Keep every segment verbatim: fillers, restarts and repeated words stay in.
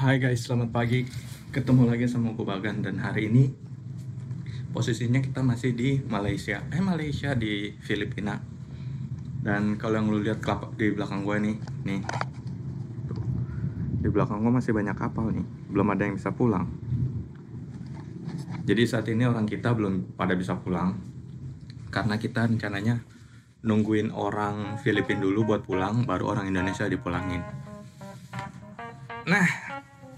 Hai guys, selamat pagi. Ketemu lagi sama gue Bagan, dan hari ini posisinya kita masih di Malaysia. Eh Malaysia di Filipina. Dan kalau yang lu lihat kelapa di belakang gue nih, nih. Tuh. Di belakang gue masih banyak kapal nih. Belum ada yang bisa pulang. Jadi saat ini orang kita belum pada bisa pulang. Karena kita rencananya nungguin orang Filipina dulu buat pulang, baru orang Indonesia dipulangin. Nah,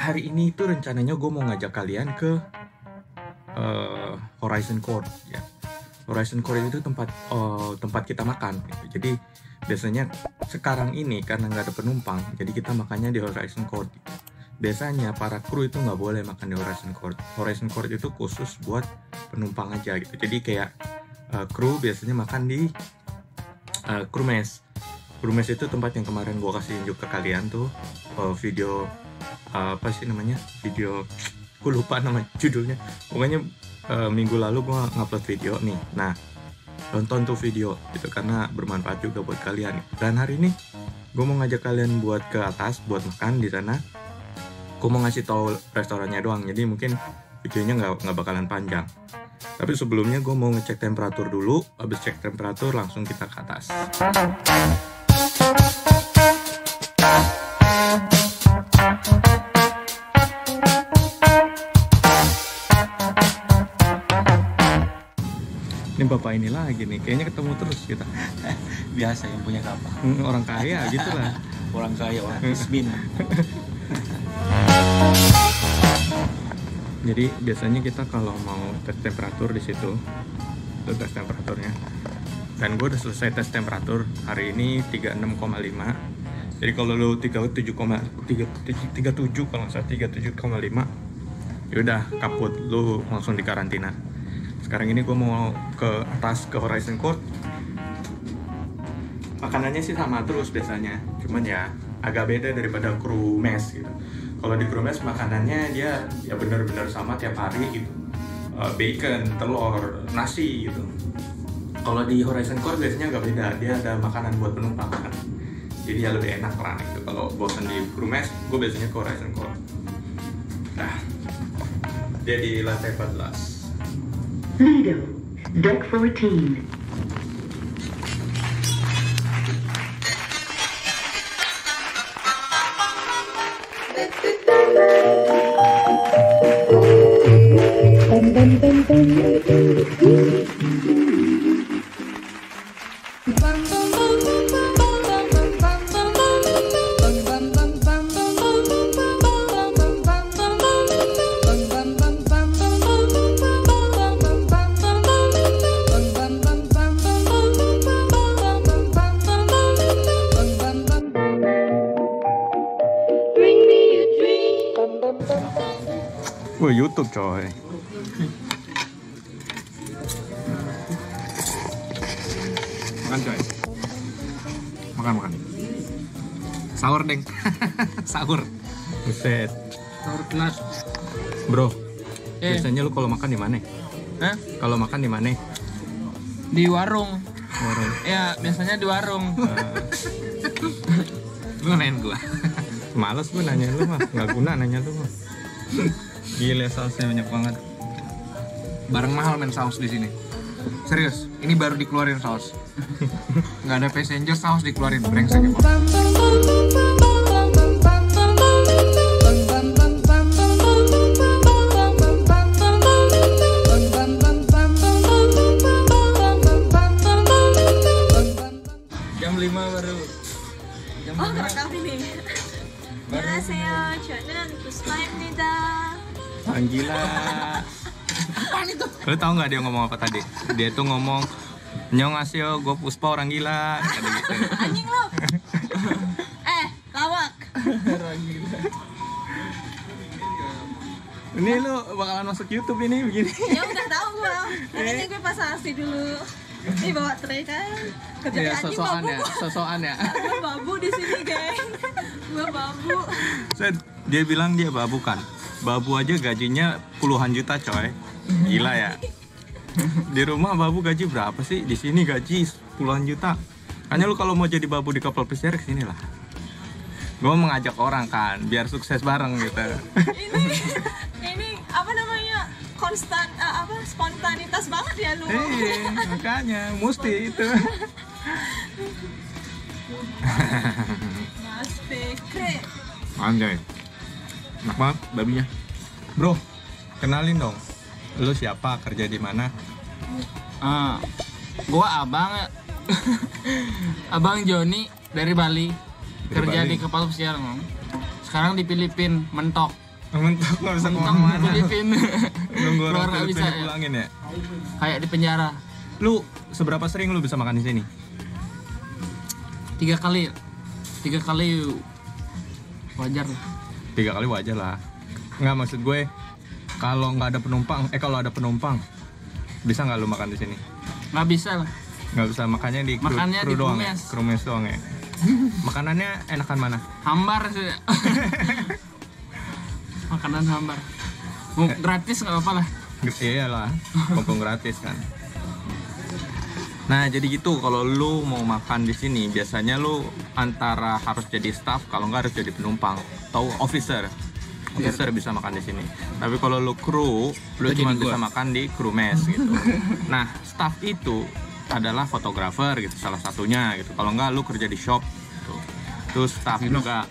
hari ini itu rencananya gue mau ngajak kalian ke uh, Horizon Court. Ya. Horizon Court itu tempat uh, tempat kita makan. Jadi biasanya sekarang ini karena nggak ada penumpang, jadi kita makannya di Horizon Court. Biasanya para kru itu nggak boleh makan di Horizon Court. Horizon Court itu khusus buat penumpang aja gitu. Jadi kayak uh, kru biasanya makan di Uh, crew mess. Crew mess itu tempat yang kemarin gue kasih tunjuk ke kalian tuh uh, video uh, apa sih namanya video gue lupa nama judulnya, pokoknya uh, minggu lalu gue ngupload video nih, nah tonton tuh video gitu karena bermanfaat juga buat kalian. Dan hari ini gue mau ngajak kalian buat ke atas buat makan di sana. Gue mau ngasih tahu restorannya doang, jadi mungkin videonya nggak nggak bakalan panjang. Tapi sebelumnya gue mau ngecek temperatur dulu, habis cek temperatur langsung kita ke atas. Ini bapak ini lagi nih, kayaknya ketemu terus kita. Biasa yang punya kapal. Orang kaya gitu lah. Orang kaya, orang miskin. Jadi biasanya kita kalau mau tes temperatur di situ, itu tes temperaturnya. Dan gue udah selesai tes temperatur hari ini tiga puluh enam koma lima. Jadi kalau lu tiga puluh tujuh koma tiga tujuh kalau nggak salah tiga puluh tujuh koma lima, yaudah kaput, lu langsung di karantina. Sekarang ini gue mau ke atas ke Horizon Court. Makanannya sih sama terus biasanya, cuman ya agak beda daripada crew mess gitu. Kalau di Crew Mess makanannya dia ya benar-benar sama tiap hari gitu, uh, bacon, telur, nasi gitu. Kalau di Horizon Court biasanya agak beda, dia ada makanan buat penumpang kan. Jadi ya lebih enak lah gitu. Kalau bosan di Crew Mess, gue biasanya ke Horizon Court. Nah, dia di lantai empat belas. Lido, deck empat belas. Woi, YouTube coy. Makan coy. Makan makan. Sahur deng. Sahur. Buset. Sahur kelas. Bro. Eh. Biasanya lu kalau makan di mana? Hah? Kalau makan di mana? Di warung. Warung. Ya, biasanya di warung. Lu nanya gua. Males gua nanya lu mah, enggak guna nanya lu mah. Gila, sausnya banyak banget. Barang mahal men saus di sini. Serius, ini baru dikeluarin saus. Nggak ada passenger saus dikeluarin, brengsek ya. Jam lima baru. Jam oh, berkali nih. Annyeonghaseyo, 저는 구스마입니다. Anggila. Apaan itu? Lo tau gak dia ngomong apa tadi? Dia tuh ngomong Annyeonghaseyo, gue Puspa orang gila. Anjing lo. Eh, lawak. Orang gila. Ini lo bakalan masuk YouTube ini begini. Ya udah tau gue. Nanti gue pasang asli dulu. Ini bawa tray kan. Iya, sosokan ya, sosokan ya. Gue babu di sini, geng. Gue babu. Set, dia bilang dia babu kan. Babu aja gajinya puluhan juta, coy. Gila ya. Di rumah babu gaji berapa sih? Di sini gaji puluhan juta. Hanya lu kalau mau jadi babu di kapal pesiar ke sinilah. Gue mengajak orang kan, biar sukses bareng gitu. Ini, ini apa namanya, konstan, uh, apa, spontanitas banget ya lu. Iya, makanya, mesti itu. Mas Fikri. Anjay, enak banget babinya. Bro, kenalin dong, lu siapa, kerja di mana? Uh, gua abang, abang Joni dari Bali, dari kerja Bali. Di kapal pesiar, sekarang di Filipina mentok. Mentok nggak bisa kemana-mana. Filipina, keluar nggak bisa. Pulangin ya? Kayak di penjara. Lu seberapa sering lu bisa makan di sini? Tiga kali, tiga kali wajar lah. Tiga kali wajar lah. Nggak, maksud gue kalau nggak ada penumpang, eh kalau ada penumpang. Bisa nggak lu makan di sini? Nggak bisa lah. Nggak bisa, makannya di kru, makannya kru di doang ya? Krumes doang ya? Makanannya enakan mana? Hambar sih. Makanan hambar. Gratis nggak apa-apa lah. Iyalah, mumpung gratis kan. Nah, jadi gitu, kalau lu mau makan di sini, biasanya lu antara harus jadi staff, kalau nggak harus jadi penumpang atau officer. Officer bisa makan di sini. Tapi kalau lu kru, lu cuma bisa makan di kru mess gitu. Nah, staff itu adalah fotografer gitu, salah satunya gitu. Kalau enggak lu kerja di shop gitu. Terus staff juga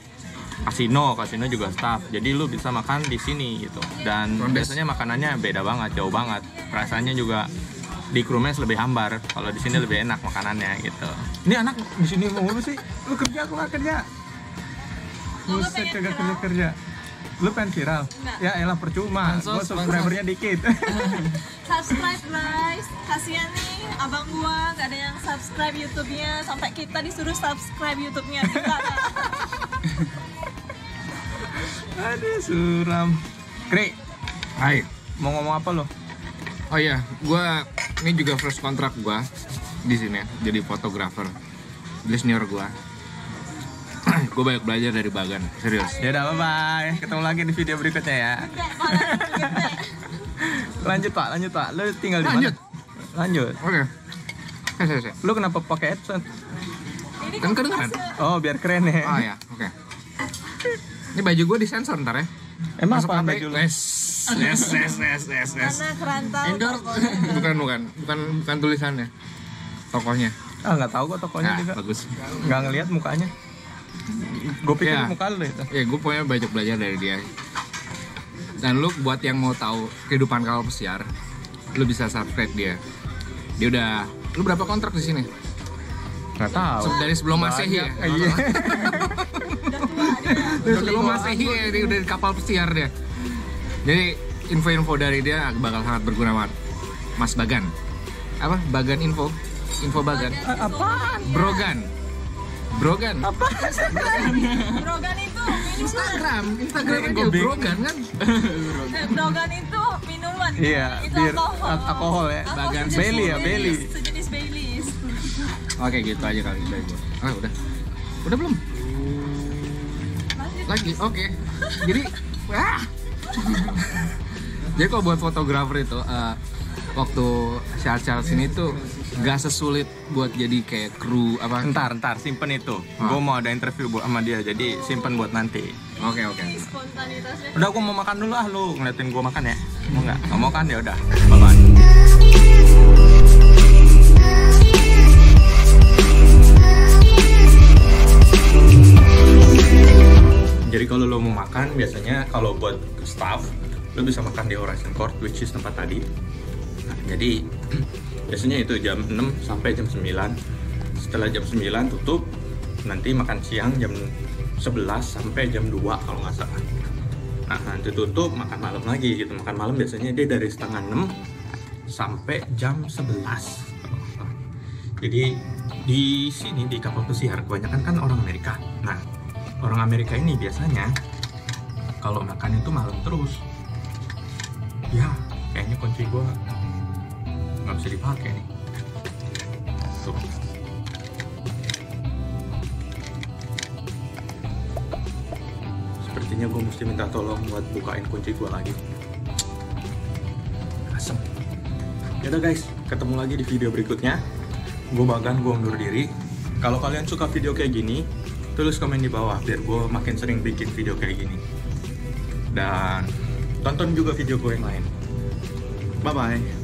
kasino, kasino juga staff. Jadi lu bisa makan di sini gitu. Dan biasanya makanannya beda banget, jauh banget. Rasanya juga di kru mess lebih hambar. Kalau di sini lebih enak makanannya gitu. Ini anak di sini mau apa sih? Lu kerja, keluar kerja. Lu kagak kerja-kerja. Lu pengen viral? Nggak. Ya elah percuma, gua subscribernya dikit. Subscribe guys, kasihan nih abang gua gak ada yang subscribe YouTube-nya, sampai kita disuruh subscribe YouTube-nya kita. Aduh suram. Kri, hai, mau ngomong apa lo? Oh iya, gua ini juga first kontrak gua di sini ya, jadi fotografer, di senior gua. Gue banyak belajar dari Bagan, serius. Ya udah, bye-bye. Ketemu lagi di video berikutnya ya. Lanjut Pak, lanjut Pak. Lu tinggal di mana? Lanjut. Lanjut. Oke. Okay. Lu kenapa pakai headset? Kan kedengeran. Oh, biar keren ya. Oh ya, oke. Okay. Ini baju gue disensor ntar ya. Emang masuk apa baju lu? Yes, yes, yes, yes, yes. Karena kerantau. Endor. Bukan, bukan. Bukan bukan tulisannya. Tokohnya. Ah, enggak tahu kok tokohnya nah, juga. Bagus. Enggak ngelihat mukanya. Gue pikir ya, muka lu itu. Ya, gue punya banyak belajar dari dia. Dan lu buat yang mau tahu kehidupan kapal pesiar, lu bisa subscribe dia. Dia udah, lu berapa kontrak di sini? Nggak tahu. Dari sebelum Masehi ya. Iya. Sebelum Masehi ya, dia udah di kapal pesiar dia. Jadi info-info dari dia bakal sangat berguna banget. Mas Bagan. Apa? Bagan info. Info Bagan. Apaan? Brogan. Brogan. Apa? Brogan. Brogan itu minuman. Instagram, Instagram dia Brogan kan? Brogan itu minuman. Iya, itu alkohol. Alkohol ya. Bagan Bailey ya, Bailey. Sejenis Baileys. Oke, gitu aja kali dari gua. Ah, udah. Udah belum? Lagi. Oke. Jadi, wah. Jadi kalau buat fotografer itu uh, waktu syarat-syarat sini tuh gak sesulit buat jadi kayak kru apa? Ntar, ntar, simpen itu. Gue mau ada interview sama dia, jadi simpen buat nanti. Oke, oke. Udah, gue mau makan dulu ah, lu ngeliatin gue makan ya? Mau nggak? Nggak mau kan ya udah. Bye-bye. Jadi kalau lo mau makan, biasanya kalau buat staff, lo bisa makan di Horizon Court, which is tempat tadi. Nah, jadi biasanya itu jam enam sampai jam sembilan. Setelah jam sembilan tutup, nanti makan siang jam sebelas sampai jam dua kalau nggak salah. Nah, nanti tutup, makan malam lagi gitu. Makan malam biasanya dia dari setengah enam sampai jam sebelas. Jadi di sini di kapal pesiar kebanyakan kan orang Amerika. Nah, orang Amerika ini biasanya kalau makan itu malam terus. Ya, kayaknya kunci gua nggak bisa dipakai nih. Tuh. Sepertinya gue mesti minta tolong buat bukain kunci gue lagi. Asem. Yaudah guys, ketemu lagi di video berikutnya. Gue Bagan, gue undur diri. Kalau kalian suka video kayak gini, tulis komen di bawah biar gue makin sering bikin video kayak gini. Dan tonton juga video gue yang lain. Bye bye.